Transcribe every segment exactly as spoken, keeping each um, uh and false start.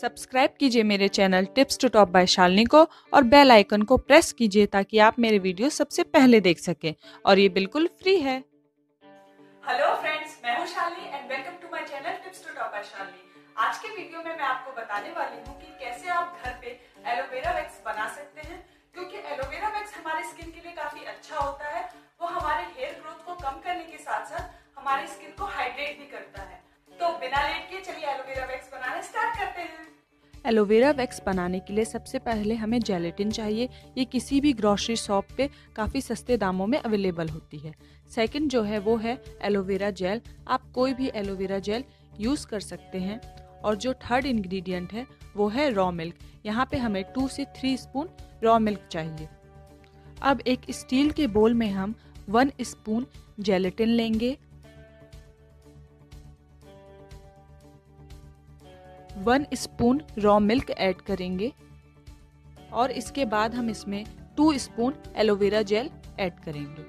Subscribe कीजिए मेरे channel tips to top by Shalini को और बेल आइकन को प्रेस कीजिए ताकि आप मेरे वीडियो सबसे पहले देख सकें और ये बिल्कुल फ्री है। हेलो फ्रेंड्स, मैं हूं Shalini and welcome to my channel tips to top by Shalini. आज के वीडियो में मैं आपको बताने वाली हूँ कि कैसे आप घर पे एलोवेरा वैक्स बना सकते हैं, क्योंकि एलोवेरा वैक्स हमारे स्किन के लिए काफी अच्छा होता है। वो हमारे हेयर ग्रोथ को कम करने के साथ साथ हमारी स्किन को हाइड्रेट भी करता है। तो बिना लेट के चलिए एलोवेरा वैक्स बनाना स्टार्ट करते हैं। एलोवेरा वैक्स बनाने के लिए सबसे पहले हमें जेलेटिन चाहिए। ये किसी भी ग्रोसरी शॉप पे काफ़ी सस्ते दामों में अवेलेबल होती है। सेकंड जो है वो है एलोवेरा जेल। आप कोई भी एलोवेरा जेल यूज़ कर सकते हैं। और जो थर्ड इंग्रेडिएंट है वो है रॉ मिल्क। यहाँ पे हमें टू से थ्री स्पून रॉ मिल्क चाहिए। अब एक स्टील के बोल में हम वन स्पून जेलेटिन लेंगे, one spoon raw milk add करेंगे और इसके बाद हम इसमें two spoon aloe vera gel add करेंगे।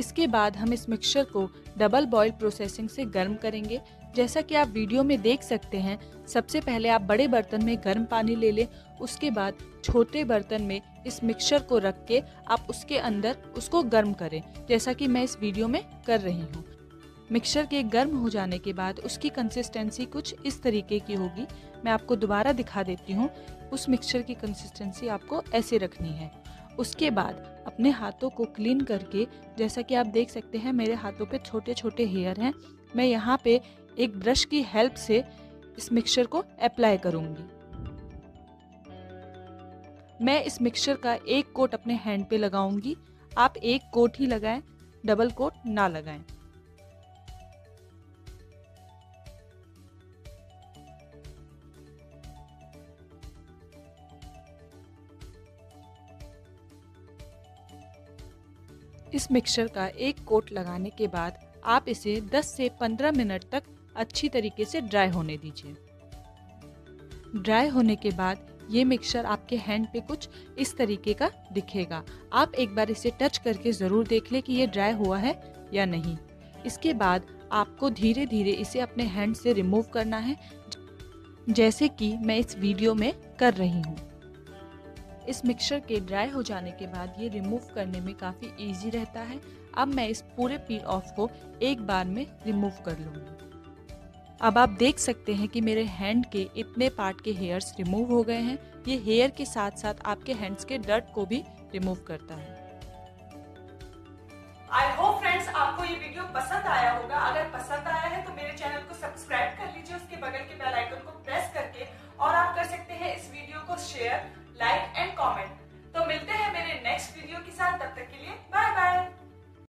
इसके बाद हम इस मिक्सचर को डबल बॉयल प्रोसेसिंग से गर्म करेंगे। जैसा कि आप वीडियो में देख सकते हैं, सबसे पहले आप बड़े बर्तन में गर्म पानी ले लें, उसके बाद छोटे बर्तन में इस मिक्सचर को रख के आप उसके अंदर उसको गर्म करें, जैसा कि मैं इस वीडियो में कर रही हूँ। मिक्सचर के गर्म हो जाने के बाद उसकी कंसिस्टेंसी कुछ इस तरीके की होगी। मैं आपको दोबारा दिखा देती हूँ। उस मिक्सचर की कंसिस्टेंसी आपको ऐसे रखनी है। उसके बाद अपने हाथों को क्लीन करके, जैसा कि आप देख सकते हैं मेरे हाथों पे छोटे छोटे हेयर हैं, मैं यहाँ पे एक ब्रश की हेल्प से इस मिक्सचर को अप्लाई करूँगी। मैं इस मिक्सचर का एक कोट अपने हैंड पे लगाऊंगी। आप एक कोट ही लगाएं, डबल कोट ना लगाएं। इस मिक्सचर का एक कोट लगाने के बाद आप इसे दस से पंद्रह मिनट तक अच्छी तरीके से ड्राई होने दीजिए। ड्राई होने के बाद ये मिक्सचर आपके हैंड पे कुछ इस तरीके का दिखेगा। आप एक बार इसे टच करके ज़रूर देख लें कि ये ड्राई हुआ है या नहीं। इसके बाद आपको धीरे धीरे इसे अपने हैंड से रिमूव करना है, जैसे कि मैं इस वीडियो में कर रही हूँ। इस मिक्सचर के ड्राई हो जाने के बाद ये रिमूव करने में काफ़ी इजी रहता है। अब मैं इस पूरे पील ऑफ को एक बार में रिमूव कर लूँगी। अब आप देख सकते हैं कि मेरे हैंड के इतने पार्ट के हेयर्स रिमूव हो गए हैं। ये हेयर के साथ साथ आपके हैंड्स के डर्ट को भी रिमूव करता है। आई होप फ्रेंड्स आपको ये वीडियो पसंद आया होगा। अगर पसंद आया है तो मेरे चैनल को सब्सक्राइब कर लीजिए, उसके बगल के बेल आइकन को प्रेस करके, और आप कर सकते हैं इस वीडियो को शेयर, लाइक एंड कमेंट। तो मिलते हैं मेरे नेक्स्ट वीडियो के साथ। तब तक के लिए